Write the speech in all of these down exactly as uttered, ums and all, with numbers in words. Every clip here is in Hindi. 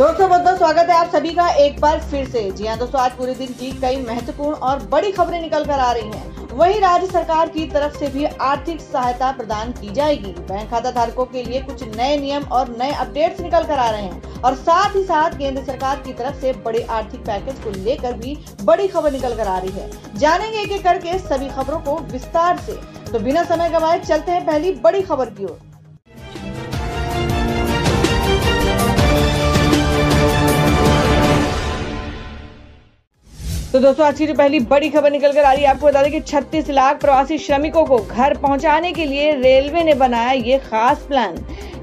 दोस्तों बहुत बहुत स्वागत है आप सभी का एक बार फिर से। जी हां दोस्तों, आज पूरे दिन की कई महत्वपूर्ण और बड़ी खबरें निकल कर आ रही हैं। वहीं राज्य सरकार की तरफ से भी आर्थिक सहायता प्रदान की जाएगी। बैंक खाता धारकों के लिए कुछ नए नियम और नए अपडेट्स निकल कर आ रहे हैं और साथ ही साथ केंद्र सरकार की तरफ से बड़े आर्थिक पैकेज को लेकर भी बड़ी खबर निकल कर आ रही है। जानेंगे एक एक करके सभी खबरों को विस्तार से, तो बिना समय गंवाए चलते हैं पहली बड़ी खबर की ओर। तो दोस्तों आज की जो पहली बड़ी खबर निकल कर आ रही है, आपको बता दें कि छत्तीस लाख प्रवासी श्रमिकों को घर पहुंचाने के लिए रेलवे ने बनाया ये खास प्लान।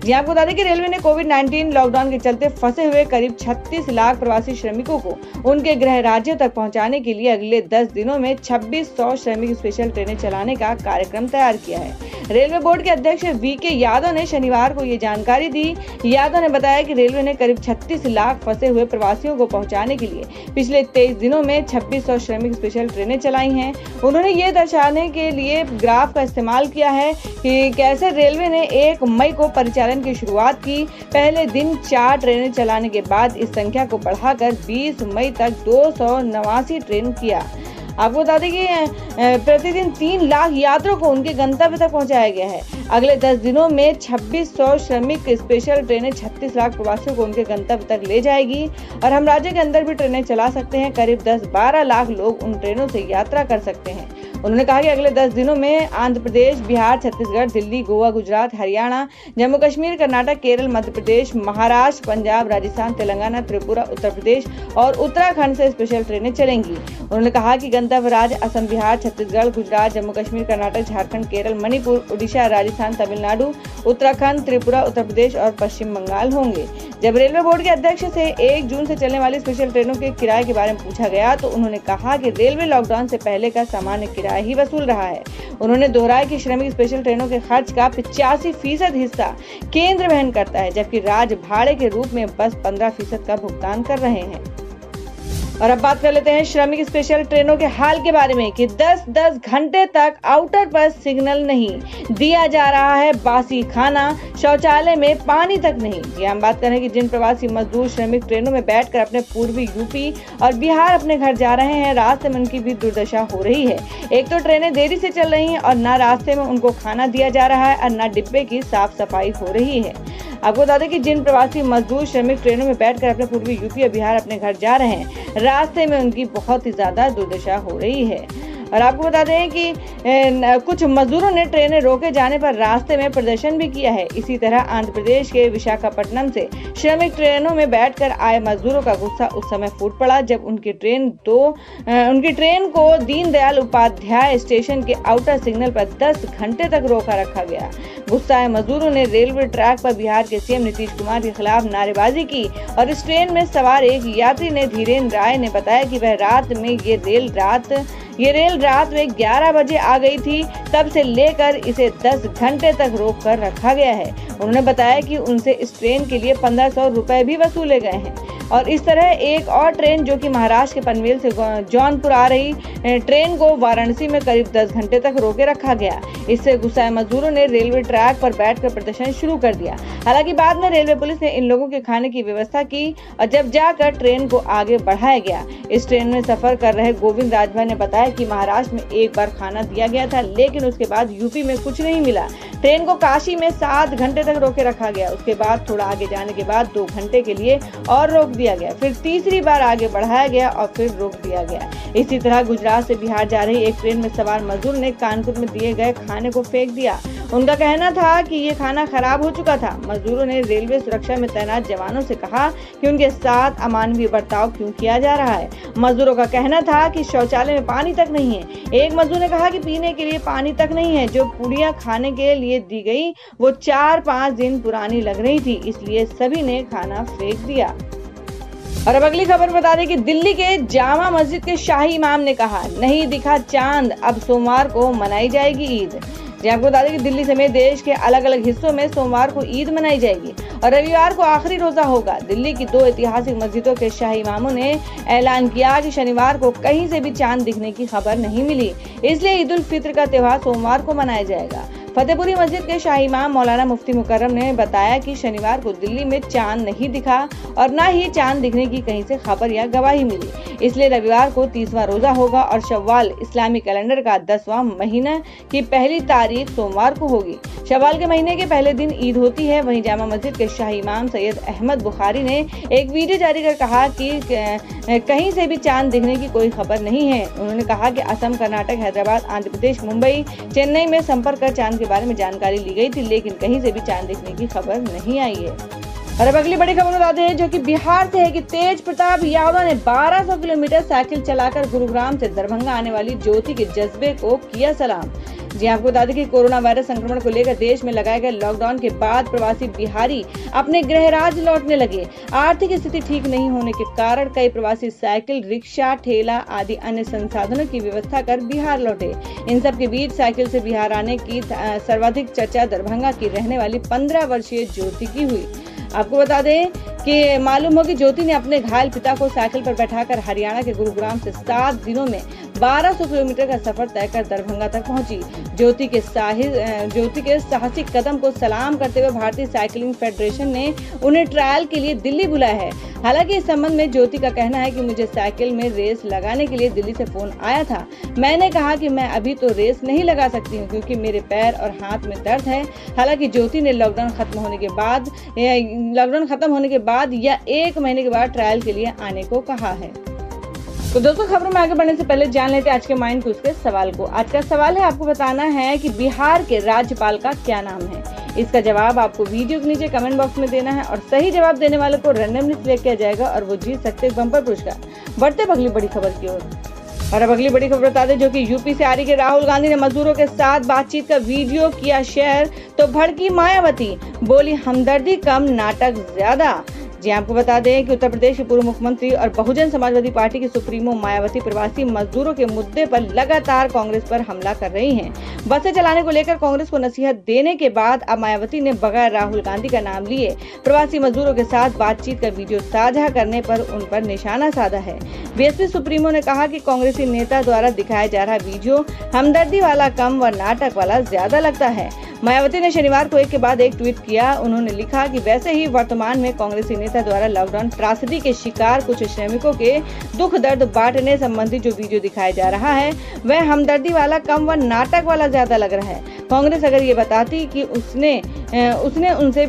जी आपको बता दें कि रेलवे ने कोविड उन्नीस लॉकडाउन के चलते फंसे हुए करीब छत्तीस लाख प्रवासी श्रमिकों को उनके गृह राज्यों तक पहुंचाने के लिए अगले दस दिनों में छब्बीस सौ श्रमिक स्पेशल ट्रेनें चलाने का कार्यक्रम तैयार किया है। रेलवे बोर्ड के अध्यक्ष वी के यादव ने शनिवार को ये जानकारी दी। यादव ने बताया कि रेलवे ने करीब छत्तीस लाख फंसे हुए प्रवासियों को पहुँचाने के लिए पिछले तेईस दिनों में छब्बीस सौ श्रमिक स्पेशल ट्रेनें चलाई हैं। उन्होंने ये दर्शाने के लिए ग्राफ का इस्तेमाल किया है कि कैसे रेलवे ने एक मई को परिचालन की शुरुआत की। पहले दिन चार ट्रेनें चलाने के बाद इस संख्या को बढ़ाकर बीस मई तक दो सौ नवासी ट्रेन किया। आपको बता दें कि प्रतिदिन तीन लाख यात्रियों को उनके गंतव्य तक पहुंचाया गया है। अगले दस दिनों में छब्बीस सौ श्रमिक स्पेशल ट्रेनें छत्तीस लाख प्रवासियों को उनके गंतव्य तक ले जाएगी और हम राज्य के अंदर भी ट्रेनें चला सकते हैं। करीब दस बारह लाख लोग उन ट्रेनों से यात्रा कर सकते हैं। उन्होंने कहा कि अगले दस दिनों में आंध्र प्रदेश, बिहार, छत्तीसगढ़, दिल्ली, गोवा, गुजरात, हरियाणा, जम्मू कश्मीर, कर्नाटक, केरल, मध्य प्रदेश, महाराष्ट्र, पंजाब, राजस्थान, तेलंगाना, त्रिपुरा, उत्तर प्रदेश और उत्तराखंड से स्पेशल ट्रेनें चलेंगी। उन्होंने कहा कि गंतव्य राज्य असम, बिहार, छत्तीसगढ़, गुजरात, जम्मू कश्मीर, कर्नाटक, झारखंड, केरल, मणिपुर, उड़ीसा, राजस्थान, तमिलनाडु, उत्तराखंड, त्रिपुरा, उत्तर प्रदेश और पश्चिम बंगाल होंगे। जब रेलवे बोर्ड के अध्यक्ष से एक जून से चलने वाली स्पेशल ट्रेनों के किराए के बारे में पूछा गया तो उन्होंने कहा कि रेलवे लॉकडाउन से पहले का सामान्य किराया ही वसूल रहा है। उन्होंने दोहराया कि श्रमिक स्पेशल ट्रेनों के खर्च का पिचासी फीसद हिस्सा केंद्र वहन करता है, जबकि राज्य भाड़े के रूप में बस पंद्रह फीसद का भुगतान कर रहे हैं। और अब बात कर लेते हैं श्रमिक स्पेशल ट्रेनों के हाल के बारे में कि दस दस घंटे तक आउटर पर सिग्नल नहीं दिया जा रहा है, बासी खाना, शौचालय में पानी तक नहीं। जी हम बात कर रहे हैं कि जिन प्रवासी मजदूर श्रमिक ट्रेनों में बैठकर अपने पूर्वी यूपी और बिहार अपने घर जा रहे हैं, रास्ते में उनकी भी दुर्दशा हो रही है। एक तो ट्रेनें देरी से चल रही हैं और न रास्ते में उनको खाना दिया जा रहा है और न डिब्बे की साफ सफाई हो रही है। आपको बता दें कि जिन प्रवासी मजदूर श्रमिक ट्रेनों में बैठकर अपने पूर्वी यूपी और बिहार अपने घर जा रहे हैं, रास्ते में उनकी बहुत ही ज्यादा दुर्दशा हो रही है। और आपको बता दें कि कुछ मजदूरों ने ट्रेनें रोके जाने पर रास्ते में प्रदर्शन भी किया है। इसी तरह आंध्र प्रदेश के विशाखापट्टनम से श्रमिक ट्रेनों में बैठकर आए मजदूरों का गुस्सा उस समय फूट पड़ा जब उनकी ट्रेन दो उनकी ट्रेन को दीनदयाल उपाध्याय स्टेशन के आउटर सिग्नल पर दस घंटे तक रोका रखा गया। गुस्सा आए मजदूरों ने रेलवे ट्रैक पर बिहार के सीएम नीतीश कुमार के खिलाफ नारेबाजी की और इस ट्रेन में सवार एक यात्री ने धीरेन्द्र राय ने बताया कि वह रात में ये रेल रात ये रेल रात में ग्यारह बजे आ गई थी, तब से लेकर इसे दस घंटे तक रोक कर रखा गया है। उन्होंने बताया कि उनसे इस ट्रेन के लिए पंद्रह सौ रुपए भी वसूले गए हैं। और इस तरह एक और ट्रेन जो कि महाराष्ट्र के पनवेल से जौनपुर आ रही ट्रेन को वाराणसी में करीब दस घंटे तक रोके रखा गया। इससे गुस्साए मजदूरों ने रेलवे ट्रैक पर बैठकर प्रदर्शन शुरू कर दिया। हालांकि बाद में रेलवे पुलिस ने इन लोगों के खाने की व्यवस्था की और जब जाकर ट्रेन को आगे बढ़ाया गया। इस ट्रेन में सफर कर रहे गोविंद राजवा ने बताया कि महाराष्ट्र में एक बार खाना दिया गया था, लेकिन उसके बाद यूपी में कुछ नहीं मिला। ट्रेन को काशी में सात घंटे तक रोके रखा गया। उसके बाद थोड़ा आगे जाने के बाद दो घंटे के लिए और रोक दिया गया, फिर तीसरी बार आगे बढ़ाया गया और फिर रोक दिया गया। इसी तरह गुजरात से बिहार जा रही एक ट्रेन में सवार मजदूर ने कानपुर में दिए गए खाने को फेंक दिया। उनका कहना था कि ये खाना खराब हो चुका था। मजदूरों ने रेलवे सुरक्षा में तैनात जवानों से कहा कि उनके साथ अमानवीय बर्ताव क्यों किया जा रहा है। मजदूरों का कहना था कि शौचालय में पानी तक नहीं है। एक मजदूर ने कहा कि पीने के लिए पानी तक नहीं है। जो पूड़ियां खाने के लिए दी गई वो चार पाँच दिन पुरानी लग रही थी, इसलिए सभी ने खाना फेंक दिया। और अब अगली खबर बता दें कि दिल्ली के जामा मस्जिद के शाही इमाम ने कहा नहीं दिखा चांद, अब सोमवार को मनाई जाएगी ईद। जी आपको बता दें कि दिल्ली समेत देश के अलग अलग हिस्सों में सोमवार को ईद मनाई जाएगी और रविवार को आखिरी रोजा होगा। दिल्ली की दो ऐतिहासिक मस्जिदों के शाही इमामों ने ऐलान किया कि शनिवार को कहीं से भी चांद दिखने की खबर नहीं मिली, इसलिए ईद उल फित्र का त्यौहार सोमवार को मनाया जाएगा। फतेहपुरी मस्जिद के शाही इमाम मौलाना मुफ्ती मुकर्रम ने बताया कि शनिवार को दिल्ली में चांद नहीं दिखा और न ही चांद दिखने की कहीं से खबर या गवाही मिली, इसलिए रविवार को तीसवां रोजा होगा और शव्वाल इस्लामी कैलेंडर का दसवां महीना की पहली तारीख सोमवार को होगी। शव्वाल के महीने के पहले दिन ईद होती है। वहीं जामा मस्जिद के शाही इमाम सैयद अहमद बुखारी ने एक वीडियो जारी कर कहा कि कहीं से भी चांद दिखने की कोई खबर नहीं है। उन्होंने कहा कि असम, कर्नाटक, हैदराबाद, आंध्र प्रदेश, मुंबई, चेन्नई में संपर्क कर चांद के बारे में जानकारी ली गई थी, लेकिन कहीं से भी चांद दिखने की खबर नहीं आई है। और अब अगली बड़ी खबर बताते हैं जो कि बिहार से है कि तेज प्रताप यादव ने बारह सौ किलोमीटर साइकिल चलाकर गुरुग्राम से दरभंगा आने वाली ज्योति के जज्बे को किया सलाम। जी आपको बता दें कि कोरोना वायरस संक्रमण को लेकर देश में लगाए गए लॉकडाउन के बाद प्रवासी बिहारी अपने गृह राज्य लौटने लगे। आर्थिक स्थिति ठीक नहीं होने के कारण कई प्रवासी साइकिल, रिक्शा, ठेला आदि अन्य संसाधनों की व्यवस्था कर बिहार लौटे। इन सब के बीच साइकिल से बिहार आने की सर्वाधिक चर्चा दरभंगा की रहने वाली पंद्रह वर्षीय ज्योति की हुई। आपको बता दें कि मालूम हो कि ज्योति ने अपने घायल पिता को साइकिल पर बैठाकर हरियाणा के गुरुग्राम से सात दिनों में बारह सौ किलोमीटर का सफर तय कर दरभंगा तक पहुंची। ज्योति के साहस ज्योति के साहसिक कदम को सलाम करते हुए भारतीय साइकिलिंग फेडरेशन ने उन्हें ट्रायल के लिए दिल्ली बुलाया है। हालांकि इस संबंध में ज्योति का कहना है कि मुझे साइकिल में रेस लगाने के लिए दिल्ली से फोन आया था। मैंने कहा कि मैं अभी तो रेस नहीं लगा सकती हूँ क्योंकि मेरे पैर और हाथ में दर्द है। हालांकि ज्योति ने लॉकडाउन खत्म होने के बाद लॉकडाउन खत्म होने के बाद या एक महीने के बाद ट्रायल के लिए आने को कहा है। तो दोस्तों खबरों में आगे बढ़ने से पहले जान लेते हैं आज के माइंड क्विज के सवाल को। आज का सवाल है, आपको बताना है कि बिहार के राज्यपाल का क्या नाम है। इसका जवाब आपको वीडियो के नीचे कमेंट बॉक्स में देना है और सही जवाब देने वालों को रैंडमली सिलेक्ट किया जाएगा और वो जीत सकते हैं बम्पर पुरस्कार। बढ़ते हैं अगली बड़ी खबर की ओर। और अब अगली बड़ी खबर बता दें जो कि यूपी से आ रही है। राहुल गांधी ने मजदूरों के साथ बातचीत का वीडियो किया शेयर तो भड़की मायावती, बोली हमदर्दी कम नाटक ज्यादा। जी आपको बता दें कि उत्तर प्रदेश के पूर्व मुख्यमंत्री और बहुजन समाजवादी पार्टी की सुप्रीमो मायावती प्रवासी मजदूरों के मुद्दे पर लगातार कांग्रेस पर हमला कर रही हैं। बसें चलाने को लेकर कांग्रेस को नसीहत देने के बाद अब मायावती ने बगैर राहुल गांधी का नाम लिए प्रवासी मजदूरों के साथ बातचीत का वीडियो साझा करने पर उन पर निशाना साधा है। बीएसपी सुप्रीमो ने कहा कि कांग्रेसी नेता द्वारा दिखाया जा रहा वीडियो हमदर्दी वाला कम व नाटक वाला ज्यादा लगता है। मायावती ने शनिवार को एक के बाद एक ट्वीट किया। उन्होंने लिखा कि वैसे ही वर्तमान में कांग्रेसी नेता द्वारा लॉकडाउन त्रासदी के शिकार कुछ श्रमिकों के दुख दर्द बांटने संबंधी जो वीडियो दिखाया जा रहा है वह हमदर्दी वाला कम व नाटक वाला ज्यादा लग रहा है। कांग्रेस अगर ये बताती कि उसने उसने उनसे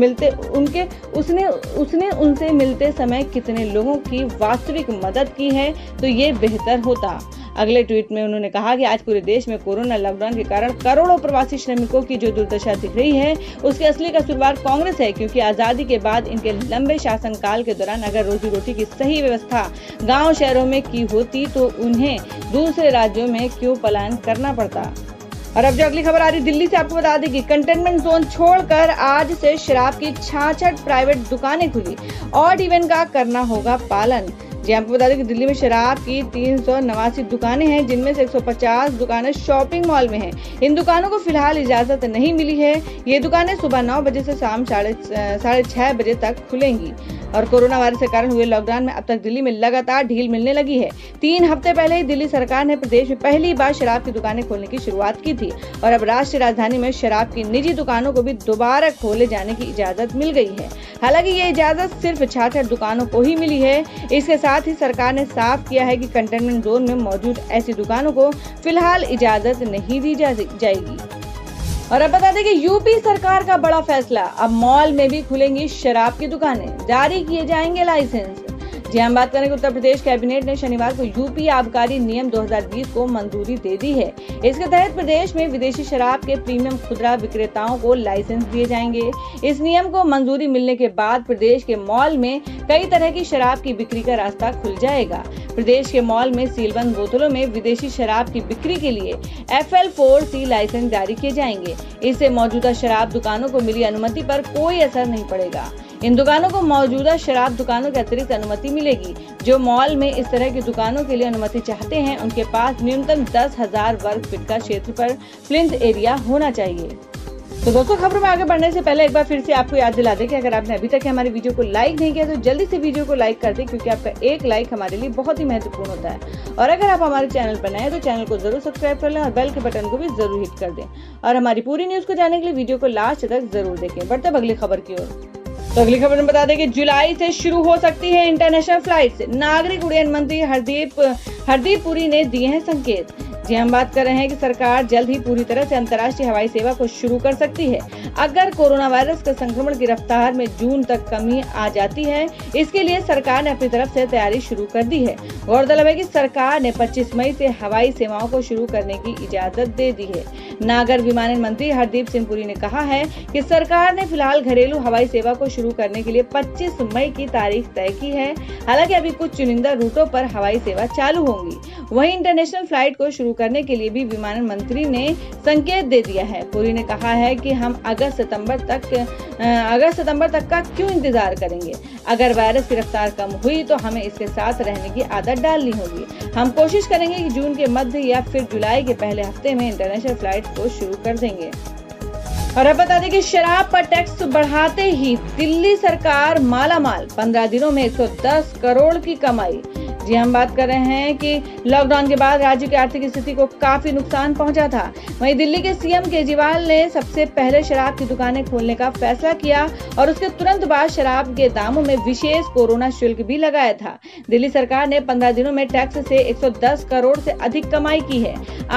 मिलते उनके उसने उसने उनसे मिलते समय कितने लोगों की वास्तविक मदद की है तो ये बेहतर होता। अगले ट्वीट में उन्होंने कहा कि आज पूरे देश में कोरोना लॉकडाउन के कारण करोड़ों प्रवासी श्रमिकों की जो दुर्दशा दिख रही है उसके असली कसूरवार कांग्रेस है, क्योंकि आजादी के बाद इनके लंबे शासनकाल के दौरान अगर रोजी रोटी की सही व्यवस्था गांव शहरों में की होती तो उन्हें दूसरे राज्यों में क्यों पलायन करना पड़ता। और अब जो अगली खबर आ रही दिल्ली से, आपको बता दें कि कंटेनमेंट जोन छोड़कर आज से शराब की छियासठ प्राइवेट दुकानें खुली, ऑड इवन का करना होगा पालन। जी आपको बता दें कि दिल्ली में शराब की तीन सौ नवासी दुकानें हैं जिनमें से एक सौ पचास दुकानें शॉपिंग मॉल में हैं। इन दुकानों को फिलहाल इजाजत नहीं मिली है। ये दुकानें सुबह नौ बजे से शाम साढ़े साढ़े छः बजे तक खुलेंगी। और कोरोना वायरस के कारण हुए लॉकडाउन में अब तक दिल्ली में लगातार ढील मिलने लगी है। तीन हफ्ते पहले ही दिल्ली सरकार ने प्रदेश में पहली बार शराब की दुकानें खोलने की शुरुआत की थी और अब राष्ट्रीय राजधानी में शराब की निजी दुकानों को भी दोबारा खोले जाने की इजाजत मिल गई है। हालांकि ये इजाजत सिर्फ छियासठ दुकानों को ही मिली है। इसके साथ ही सरकार ने साफ किया है कि कंटेनमेंट जोन में मौजूद ऐसी दुकानों को फिलहाल इजाजत नहीं दी जाएगी। और अब बता दें कि यूपी सरकार का बड़ा फैसला, अब मॉल में भी खुलेंगी शराब की दुकानें, जारी किए जाएंगे लाइसेंस। जी हम बात करेंगे उत्तर प्रदेश कैबिनेट ने शनिवार को यूपी आबकारी नियम दो हज़ार बीस को मंजूरी दे दी है। इसके तहत प्रदेश में विदेशी शराब के प्रीमियम खुदरा विक्रेताओं को लाइसेंस दिए जाएंगे। इस नियम को मंजूरी मिलने के बाद प्रदेश के मॉल में कई तरह की शराब की बिक्री का रास्ता खुल जाएगा। प्रदेश के मॉल में सीलबंद बोतलों में विदेशी शराब की बिक्री के लिए F L four C licence जारी किए जाएंगे। इससे मौजूदा शराब दुकानों को मिली अनुमति पर कोई असर नहीं पड़ेगा। इन दुकानों को मौजूदा शराब दुकानों के अतिरिक्त अनुमति मिलेगी। जो मॉल में इस तरह की दुकानों के लिए अनुमति चाहते हैं उनके पास न्यूनतम दस हजार वर्ग फीट का क्षेत्र पर प्लिंथ एरिया होना चाहिए। तो दोस्तों खबरों में आगे बढ़ने से पहले एक बार फिर से आपको याद दिला दें कि अगर आपने अभी तक हमारी वीडियो को लाइक नहीं किया तो जल्दी से वीडियो को लाइक कर दें, क्योंकि आपका एक लाइक हमारे लिए बहुत ही महत्वपूर्ण होता है। और अगर आप हमारे चैनल पर नए हैं तो चैनल को जरूर सब्सक्राइब कर लें और बेल के बटन को भी जरूर हिट कर दें। और हमारी पूरी न्यूज को जानने के लिए वीडियो को लास्ट तक जरूर देखें। बढ़ते अगली खबर की ओर। तो अगली खबर में बता दें कि जुलाई से शुरू हो सकती है इंटरनेशनल फ्लाइट्स। नागरिक उड्डयन मंत्री हरदीप हरदीप पुरी ने दिए हैं संकेत। जी हम बात कर रहे हैं कि सरकार जल्द ही पूरी तरह से अंतर्राष्ट्रीय हवाई सेवा को शुरू कर सकती है अगर कोरोना वायरस के संक्रमण की रफ्तार में जून तक कमी आ जाती है। इसके लिए सरकार ने अपनी तरफ से तैयारी शुरू कर दी है। गौरतलब है कि सरकार ने पच्चीस मई से हवाई सेवाओं को शुरू करने की इजाजत दे दी है। नागर विमानन मंत्री हरदीप सिंह पुरी ने कहा है कि सरकार ने फिलहाल घरेलू हवाई सेवा को शुरू करने के लिए पच्चीस मई की तारीख तय की है। हालांकि अभी कुछ चुनिंदा रूटों पर हवाई सेवा चालू होंगी। वहीं इंटरनेशनल फ्लाइट को शुरू करने के लिए भी विमानन मंत्री ने संकेत दे दिया है। पुरी ने कहा है कि हम अगस्त सितंबर तक अगस्त सितंबर तक का क्यों इंतजार करेंगे। अगर वायरस की रफ्तार कम हुई तो हमें इसके साथ रहने की आदत डालनी होगी। हम कोशिश करेंगे कि जून के मध्य या फिर जुलाई के पहले हफ्ते में इंटरनेशनल फ्लाइट को शुरू कर देंगे। और अब बता दें कि शराब पर टैक्स बढ़ाते ही दिल्ली सरकार मालामाल, पंद्रह दिनों में एक सौ दस करोड़ की कमाई। जी हम बात कर रहे हैं कि लॉकडाउन के बाद राज्य की आर्थिक स्थिति को काफी नुकसान पहुंचा था। वहीं दिल्ली के सीएम केजरीवाल ने सबसे पहले शराब की दुकानें खोलने का फैसला किया और उसके तुरंत बाद शराब के दामों में विशेष कोरोना शुल्क भी लगाया था। दिल्ली सरकार ने पंद्रह दिनों में टैक्स से एक सौ दस करोड़ से अधिक कमाई की है।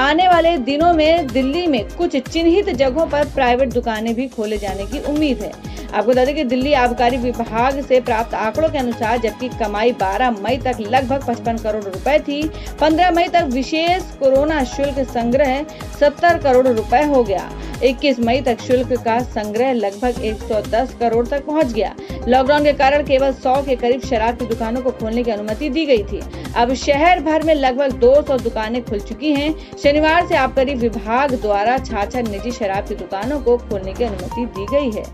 आने वाले दिनों में दिल्ली में कुछ चिन्हित जगहों पर प्राइवेट दुकानें भी खोले जाने की उम्मीद है। आपको बता दें कि दिल्ली आबकारी विभाग से प्राप्त आंकड़ों के अनुसार जबकि कमाई बारह मई तक लगभग पचपन करोड़ रुपए थी, पंद्रह मई तक विशेष कोरोना शुल्क संग्रह सत्तर करोड़ रुपए हो गया। इक्कीस मई तक शुल्क का संग्रह लगभग एक सौ दस करोड़ तक पहुंच गया। लॉकडाउन के कारण केवल सौ के करीब शराब की दुकानों को खोलने की अनुमति दी गई थी। अब शहर भर में लगभग दो सौ दुकानें खुल चुकी हैं। शनिवार से आबकारी विभाग द्वारा छियासठ निजी शराब की दुकानों को खोलने की अनुमति दी गई है।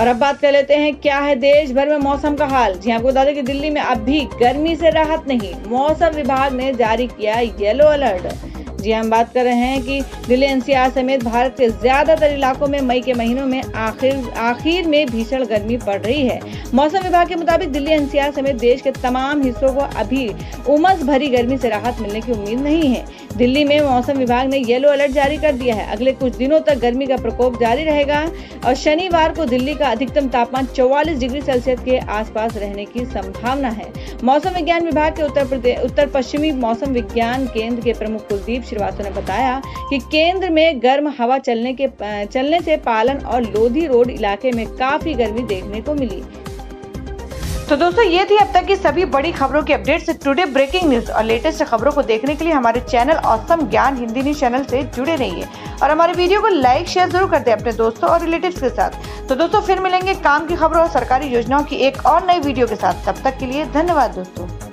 और अब बात कर लेते हैं क्या है देश भर में मौसम का हाल। जी आपको बता दें कि दिल्ली में अब भी गर्मी से राहत नहीं, मौसम विभाग ने जारी किया येलो अलर्ट। जी हम बात कर रहे हैं कि दिल्ली एनसीआर समेत भारत के ज्यादातर इलाकों में मई के महीनों में आखिर आखिर में भीषण गर्मी पड़ रही है। मौसम विभाग के मुताबिक दिल्ली एनसीआर समेत देश के तमाम हिस्सों को अभी उमस भरी गर्मी से राहत मिलने की उम्मीद नहीं है। दिल्ली में मौसम विभाग ने येलो अलर्ट जारी कर दिया है। अगले कुछ दिनों तक गर्मी का प्रकोप जारी रहेगा और शनिवार को दिल्ली का अधिकतम तापमान चौवालीस डिग्री सेल्सियस के आसपास रहने की संभावना है। मौसम विज्ञान विभाग के उत्तर प्रदेश उत्तर पश्चिमी मौसम विज्ञान केंद्र के प्रमुख कुलदीप श्रीवास्तव ने बताया कि केंद्र में गर्म हवा चलने के चलने से पालन और लोधी रोड इलाके में काफी गर्मी देखने को मिली। तो दोस्तों ये थी अब तक की सभी बड़ी खबरों के अपडेट्स। टुडे ब्रेकिंग न्यूज और लेटेस्ट खबरों को देखने के लिए हमारे चैनल ऑसम ज्ञान हिंदी न्यूज चैनल से जुड़े रहिए और हमारे वीडियो को लाइक शेयर जरूर कर दें अपने दोस्तों और रिलेटिव्स के साथ। तो दोस्तों फिर मिलेंगे काम की खबरों और सरकारी योजनाओं की एक और नई वीडियो के साथ। तब तक के लिए धन्यवाद दोस्तों।